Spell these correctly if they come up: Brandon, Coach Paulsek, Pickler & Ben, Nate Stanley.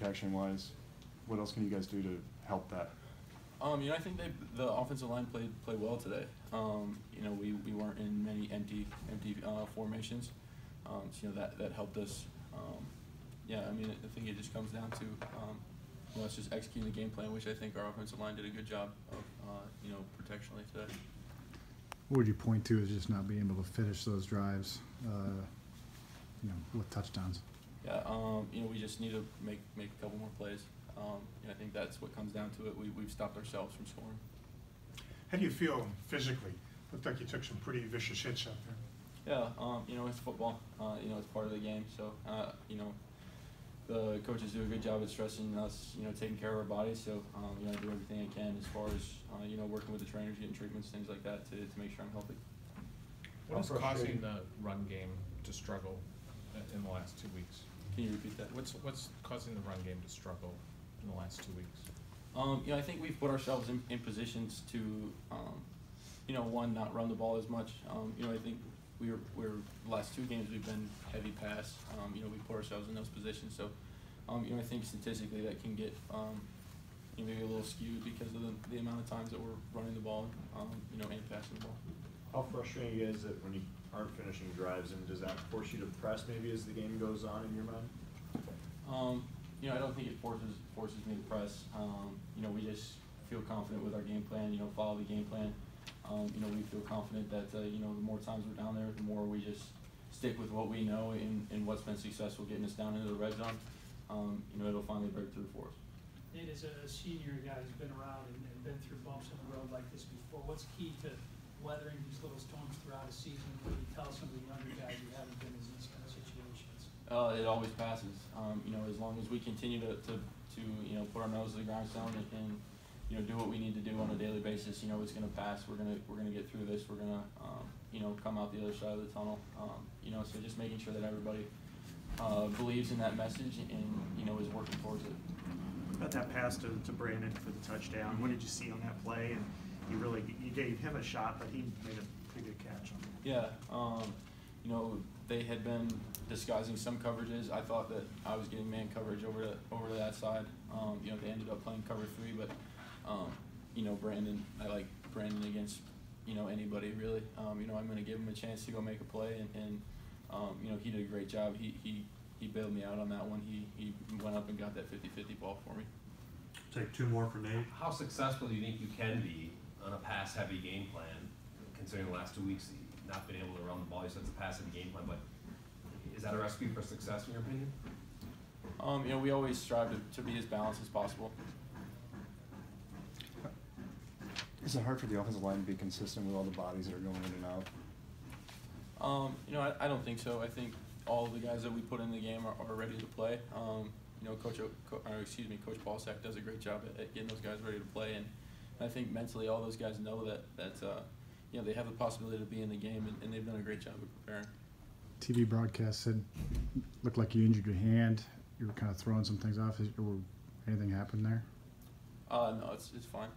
protection-wise? What else can you guys do to help that? I think the offensive line played well today. We weren't in many empty formations. That helped us. I think it just comes down to us just executing the game plan, which I think our offensive line did a good job of, protectionally today. What would you point to as just not being able to finish those drives, with touchdowns? Yeah, we just need to make a couple more plays. I think that's what comes down to it. We've stopped ourselves from scoring. How do you feel physically? Looked like you took some pretty vicious hits out there. Yeah, it's football. It's part of the game. So, the coaches do a good job of stressing us, taking care of our bodies. So, I do everything I can as far as, working with the trainers, getting treatments, things like that to make sure I'm healthy. What is causing the run game to struggle in the last 2 weeks? Can you repeat that? What's causing the run game to struggle in the last 2 weeks? I think we've put ourselves in positions to, one, not run the ball as much. I think we're the last two games we've been heavy pass. We put ourselves in those positions. So, I think statistically that can get maybe a little skewed because of the amount of times that we're running the ball, and passing the ball. How frustrating is it when you aren't finishing drives, and does that force you to press maybe as the game goes on in your mind? I don't think it forces me to press. We just feel confident with our game plan. Follow the game plan. We feel confident that the more times we're down there, the more we just stick with what we know and what's been successful getting us down into the red zone. It'll finally break through for us. Nate, as a senior guy who's been around and been through bumps in the road like this before, what's key to weathering these little storms throughout a season? What do you tell some of the younger guys who haven't been in these kind of situations? It always passes. As long as we continue to put our nose to the grindstone and do what we need to do on a daily basis, it's going to pass. We're gonna get through this. We're gonna come out the other side of the tunnel. So just making sure that everybody believes in that message and is working towards it. About that pass to Brandon for the touchdown, what did you see on that play? And You gave him a shot, but he made a pretty good catch on it. Yeah, they had been disguising some coverages. I thought that I was getting man coverage over to that side. They ended up playing cover three, but Brandon, I like Brandon against anybody really. I'm going to give him a chance to go make a play, and he did a great job. He bailed me out on that one. He went up and got that 50-50 ball for me. Take two more for Nate. How successful do you think you can be on a pass-heavy game plan, considering the last 2 weeks you've not been able to run the ball? You said it's a pass-heavy game plan, but is that a recipe for success in your opinion? We always strive to be as balanced as possible. Is it hard for the offensive line to be consistent with all the bodies that are going in and out? I don't think so. I think all the guys that we put in the game are ready to play. Coach Paulsek does a great job at getting those guys ready to play, and I think mentally all those guys know that they have the possibility to be in the game, and they've done a great job of preparing. TV broadcast said, looked like you injured your hand. You were kind of throwing some things off. Anything happened there? No, it's fine.